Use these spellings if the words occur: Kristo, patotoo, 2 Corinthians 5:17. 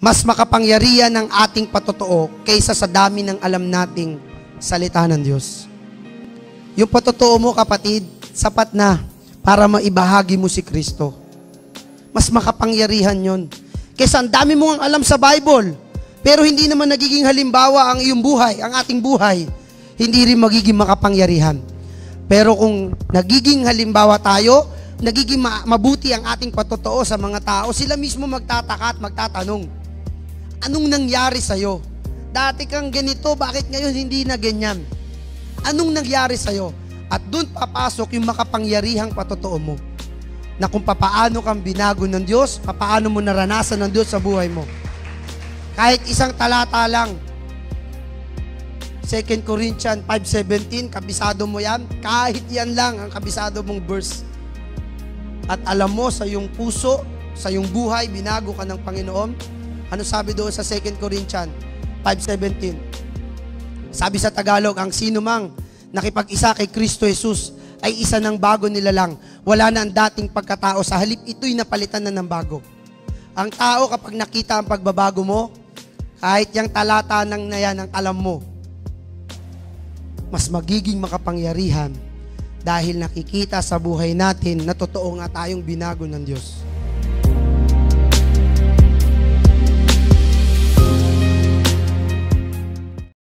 mas makapangyarihan ang ating patotoo kaysa sa dami ng alam nating salita ng Diyos. Yung patotoo mo, kapatid, sapat na para maibahagi mo si Kristo. Mas makapangyarihan yon kaysa ang dami mong alam sa Bible, pero hindi naman nagiging halimbawa ang iyong buhay, ang ating buhay, hindi rin magiging makapangyarihan. Pero kung nagiging halimbawa tayo, nagiging mabuti ang ating patotoo sa mga tao, sila mismo magtataka at magtatanong, anong nangyari sa'yo? Dati kang ganito, bakit ngayon hindi na ganyan? Anong nangyari sa'yo? At doon papasok yung makapangyarihang patotoo mo. Na kung papaano kang binago ng Diyos, papaano mo naranasan ng Diyos sa buhay mo. Kahit isang talata lang, 2 Corinthians 5:17, kabisado mo yan, kahit yan lang ang kabisado mong verse. At alam mo sa iyong puso, sa iyong buhay, binago ka ng Panginoon. Ano sabi doon sa 2 Corinthians 5:17? Sabi sa Tagalog, ang sino mang nakipag-isa kay Kristo Jesus ay isa ng bago nilalang. Wala na ang dating pagkatao. Sa halip, ito'y napalitan na ng bago. Ang tao kapag nakita ang pagbabago mo, kahit yung talata ng na yan ang alam mo, mas magiging makapangyarihan dahil nakikita sa buhay natin na totoo nga tayong binago ng Diyos.